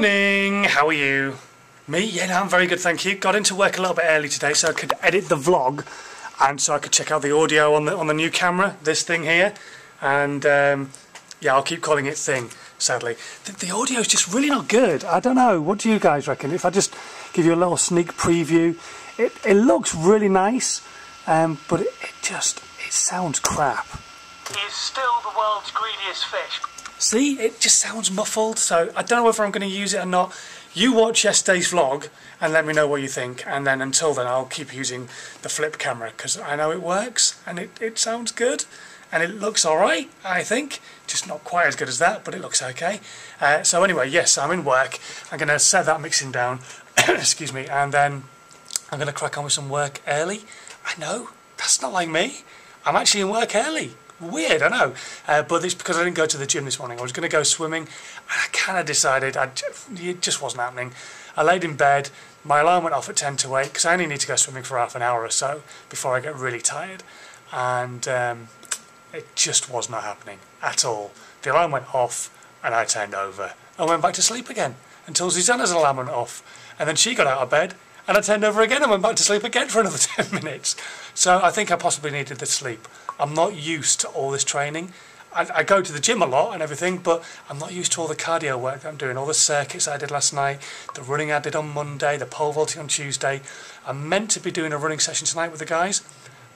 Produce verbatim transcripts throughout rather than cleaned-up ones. Morning, how are you? Me? Yeah, no, I'm very good, thank you. Got into work a little bit early today so I could edit the vlog and so I could check out the audio on the on the new camera, this thing here. And um, yeah, I'll keep calling it thing, sadly. The, the audio's just really not good. I don't know, what do you guys reckon? If I just give you a little sneak preview, it, it looks really nice, um, but it, it just, it sounds crap. It's still the world's greediest fish. See, it just sounds muffled, so I don't know whether I'm going to use it or not. You watch yesterday's vlog and let me know what you think, and then until then I'll keep using the flip camera because I know it works and it, it sounds good and it looks alright, I think. Just not quite as good as that, but it looks okay. Uh, so anyway, yes, I'm in work. I'm going to set that mixing down, excuse me, and then I'm going to crack on with some work early. I know, that's not like me. I'm actually in work early. Weird, I know, uh, but it's because I didn't go to the gym this morning. I was going to go swimming, and I kind of decided I it just wasn't happening. I laid in bed, my alarm went off at ten to eight, because I only need to go swimming for half an hour or so before I get really tired, and um, it just was not happening at all. The alarm went off, and I turned over, and went back to sleep again, until Zuzana's alarm went off, and then she got out of bed, and I turned over again and went back to sleep again for another ten minutes. So I think I possibly needed the sleep. I'm not used to all this training. I, I go to the gym a lot and everything, but I'm not used to all the cardio work that I'm doing, all the circuits I did last night, the running I did on Monday, the pole vaulting on Tuesday. I'm meant to be doing a running session tonight with the guys.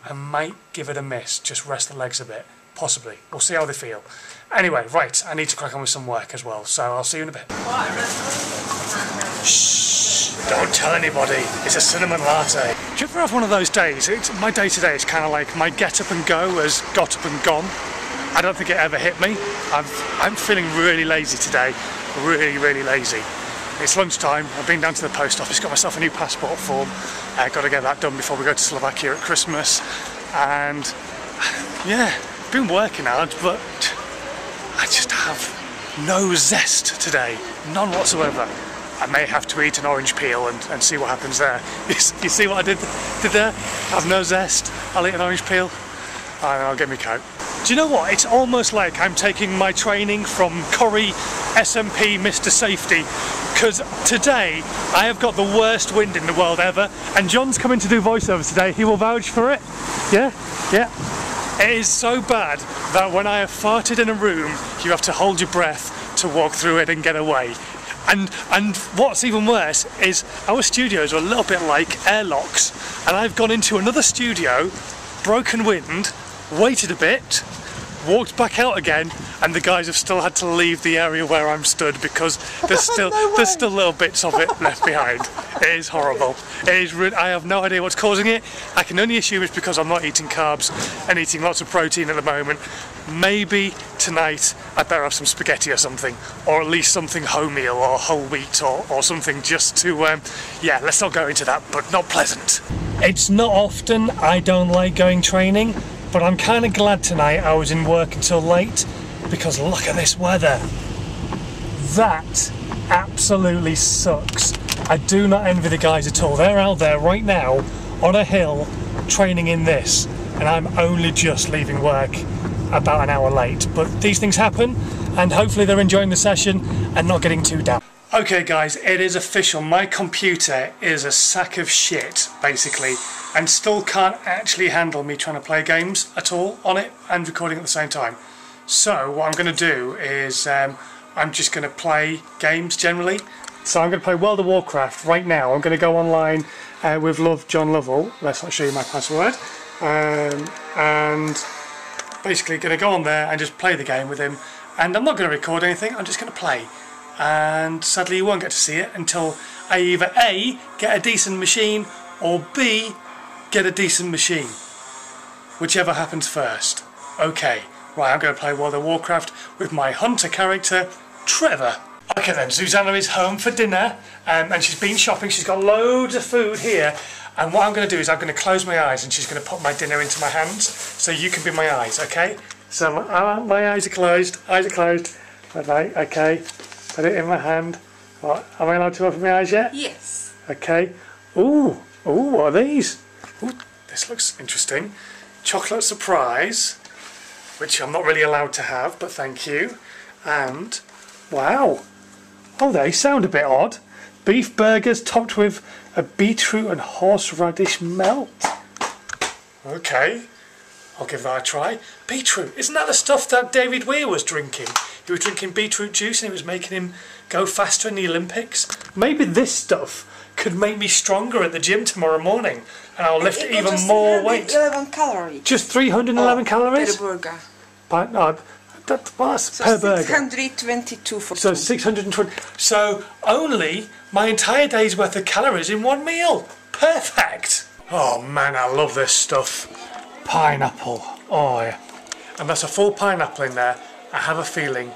I might give it a miss, just rest the legs a bit, possibly. We'll see how they feel. Anyway, right, I need to crack on with some work as well, so I'll see you in a bit. Shh, don't tell anybody, it's a cinnamon latte. Do you ever have one of those days? It's, my day today is kind of like my get up and go has got up and gone. I don't think it ever hit me. I've, I'm feeling really lazy today, really, really lazy. It's lunchtime, I've been down to the post office, got myself a new passport form. I've uh, got to get that done before we go to Slovakia at Christmas. And yeah, I've been working hard, but I just have no zest today, none whatsoever. I may have to eat an orange peel and, and see what happens there. You, you see what I did, did there? Have no zest, I'll eat an orange peel, and I'll get me coat. Do you know what? It's almost like I'm taking my training from Corrie, S M P, Mister Safety, because today I have got the worst wind in the world ever, and John's coming to do voiceover today, he will vouch for it. Yeah? Yeah. It is so bad that when I have farted in a room, you have to hold your breath to walk through it and get away. And and what's even worse is our studios are a little bit like airlocks, and I've gone into another studio, broken wind, waited a bit, walked back out again, and the guys have still had to leave the area where I'm stood because there's still no there's still little bits of it left behind. It is horrible. It is. I have no idea what's causing it. I can only assume it's because I'm not eating carbs and eating lots of protein at the moment. Maybe tonight I better have some spaghetti or something, or at least something wholemeal or whole wheat or, or something just to, um, yeah, let's not go into that, but not pleasant. It's not often I don't like going training, but I'm kind of glad tonight I was in work until late because look at this weather. That absolutely sucks. I do not envy the guys at all. They're out there right now on a hill training in this, and I'm only just leaving work about an hour late. But these things happen, and hopefully they're enjoying the session and not getting too down. Okay guys, it is official. My computer is a sack of shit, basically, and still can't actually handle me trying to play games at all on it and recording at the same time. So what I'm going to do is um, I'm just going to play games generally. So I'm going to play World of Warcraft right now. I'm going to go online uh, with Love John Lovell. Let's not show you my password. Um, and basically going to go on there and just play the game with him. And I'm not going to record anything, I'm just going to play. And sadly you won't get to see it until I either A, get a decent machine, or B, get a decent machine. Whichever happens first. Okay, right, I'm going to play World of Warcraft with my hunter character, Trevor. Okay then, Zuzana is home for dinner, um, and she's been shopping, she's got loads of food here, and what I'm going to do is I'm going to close my eyes and she's going to put my dinner into my hands, so you can be my eyes, okay? So my, uh, my eyes are closed, eyes are closed, right, okay. Put it in my hand. What, am I allowed to open my eyes yet? Yes. Okay. Ooh, ooh, what are these? Ooh, this looks interesting. Chocolate surprise, which I'm not really allowed to have, but thank you. And, wow, Oh, they sound a bit odd. Beef burgers topped with a beetroot and horseradish melt. Okay, I'll give that a try. Beetroot, isn't that the stuff that David Weir was drinking? He was drinking beetroot juice and it was making him go faster in the Olympics. Maybe this stuff could make me stronger at the gym tomorrow morning and I'll lift it even just more weight. eleven calories. Just three hundred eleven oh, calories? Per burger. But, no, that, that's so per burger. So six hundred twenty-two for So two. six hundred twenty. So only my entire day's worth of calories in one meal. Perfect. Oh man, I love this stuff. Pineapple. Oh yeah. And that's a full pineapple in there. I have a feeling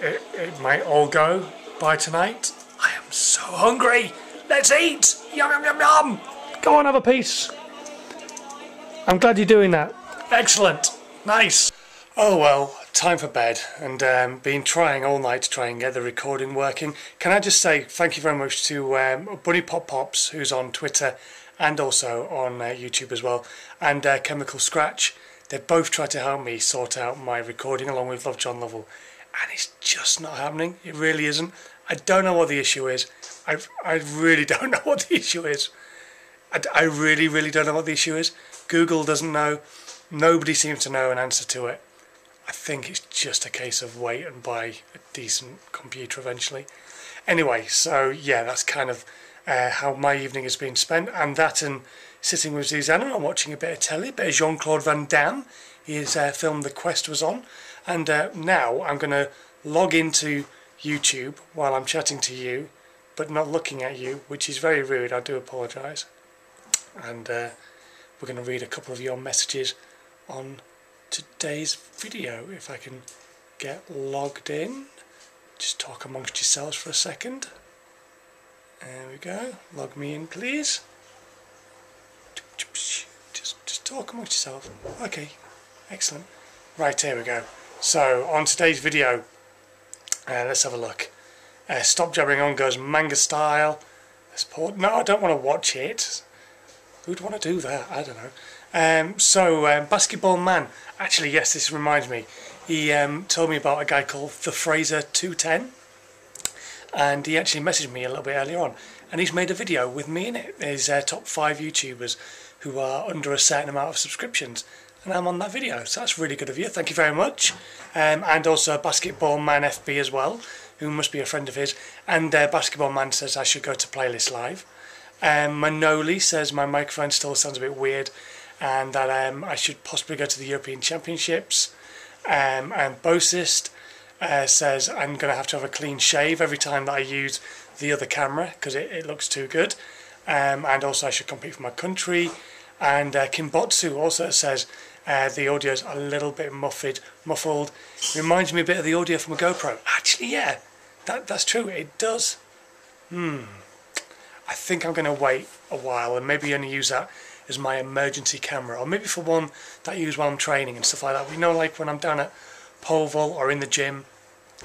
it, it might all go by tonight. I am so hungry. Let's eat! Yum yum yum yum! Go on, have a piece. I'm glad you're doing that. Excellent. Nice. Oh well, time for bed, and um, been trying all night to try and get the recording working. Can I just say thank you very much to um, Bunny Pop Pops, who's on Twitter and also on uh, YouTube as well, and uh, Chemical Scratch. They both tried to help me sort out my recording along with Love John Lovell, and it's just not happening. It really isn't. I don't know what the issue is. I, I really don't know what the issue is. I, I really, really don't know what the issue is. Google doesn't know. Nobody seems to know an answer to it. I think it's just a case of wait and buy a decent computer eventually. Anyway, so yeah, that's kind of uh, how my evening has been spent. And that and sitting with Zuzana and watching a bit of telly, a bit of Jean-Claude Van Damme. His uh, film The Quest was on. And uh, now I'm going to log into YouTube while I'm chatting to you, but not looking at you, which is very rude. I do apologise. And uh, we're going to read a couple of your messages on today's video, if I can get logged in. Just talk amongst yourselves for a second. There we go. Log me in, please. Just, just talk amongst yourself. Okay, excellent. Right, here we go. So, on today's video, Uh, let's have a look. Uh, Stop Jabbering On goes manga style. Let's pause. No, I don't want to watch it. Who'd want to do that? I don't know. Um, so, um, Basketball Man. Actually, yes, this reminds me. He um, told me about a guy called the Fraser two ten. And he actually messaged me a little bit earlier on. And he's made a video with me in it. His uh, top five YouTubers who are under a certain amount of subscriptions. And I'm on that video, so that's really good of you. Thank you very much. Um, and also Basketball Man F B as well, who must be a friend of his. And uh, Basketball Man says I should go to Playlist Live. Um, Manoli says my microphone still sounds a bit weird and that um, I should possibly go to the European Championships. Um, and Bosist uh, says I'm going to have to have a clean shave every time that I use the other camera because it, it looks too good. Um, and also I should compete for my country. And uh, Kimbotsu also says Uh, the audio's a little bit muffled, muffled. Reminds me a bit of the audio from a GoPro. Actually, yeah, that, that's true, it does. Hmm. I think I'm going to wait a while and maybe only use that as my emergency camera. Or maybe for one that I use while I'm training and stuff like that. You know, like when I'm down at pole vault or in the gym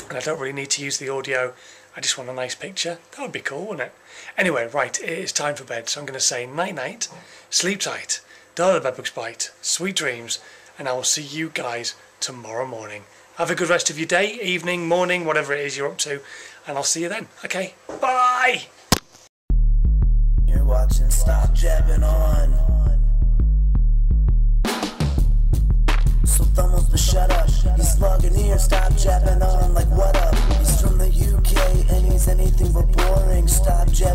and I don't really need to use the audio. I just want a nice picture. That would be cool, wouldn't it? Anyway, right, it is time for bed. So I'm going to say night-night, sleep tight. Till the bedbugs bite, sweet dreams, and I will see you guys tomorrow morning. Have a good rest of your day, evening, morning, whatever it is you're up to, and I'll see you then. Okay, bye! You're watching Stop Jabbing On. So thumbs the shut up. He's slugging here, stop jabbing on, like what up? He's from the U K and he's anything but boring. Stop jabbing.